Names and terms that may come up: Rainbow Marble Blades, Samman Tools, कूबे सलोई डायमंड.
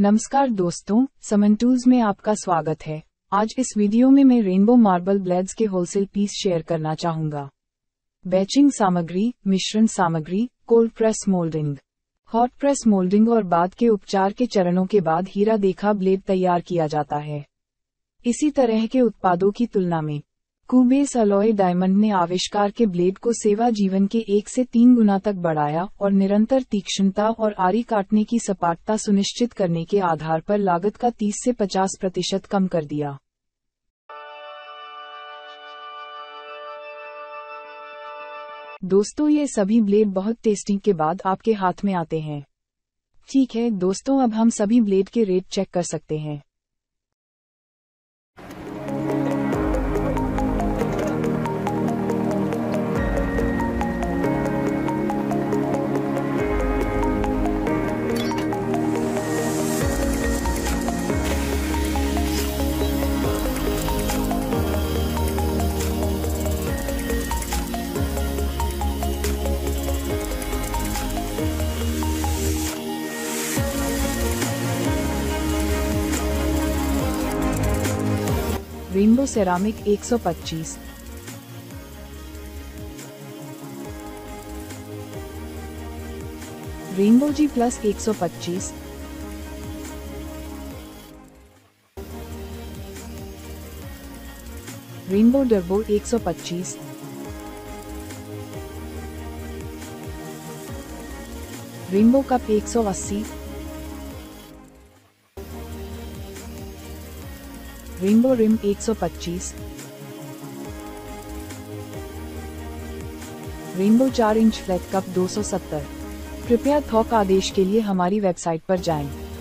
नमस्कार दोस्तों, समन टूल्स में आपका स्वागत है। आज इस वीडियो में मैं रेनबो मार्बल ब्लेड्स के होलसेल पीस शेयर करना चाहूंगा। बैचिंग सामग्री, मिश्रण सामग्री, cold press moulding, hot press moulding और बाद के उपचार के चरणों के बाद हीरा देखा ब्लेड तैयार किया जाता है। इसी तरह के उत्पादों की तुलना में कूबे सलोई डायमंड ने आविष्कार के ब्लेड को सेवा जीवन के 1 से 3 गुना तक बढ़ाया और निरंतर तीक्ष्णता और आरी काटने की सपाटता सुनिश्चित करने के आधार पर लागत का 30 से 50% कम कर दिया। दोस्तों, ये सभी ब्लेड बहुत टेस्टिंग के बाद आपके हाथ में आते हैं। ठीक है दोस्तों, अब हम सभी ब्लेड के रेट चेक कर सकते हैं। Rainbow ceramic 125, Rainbow G plus 125, Rainbow turbo 125, Rainbow cup 180, Rainbow rim 125, Rainbow 4 inch flat cup 270। कृपया थोक आदेश के लिए हमारी वेबसाइट पर जाएं।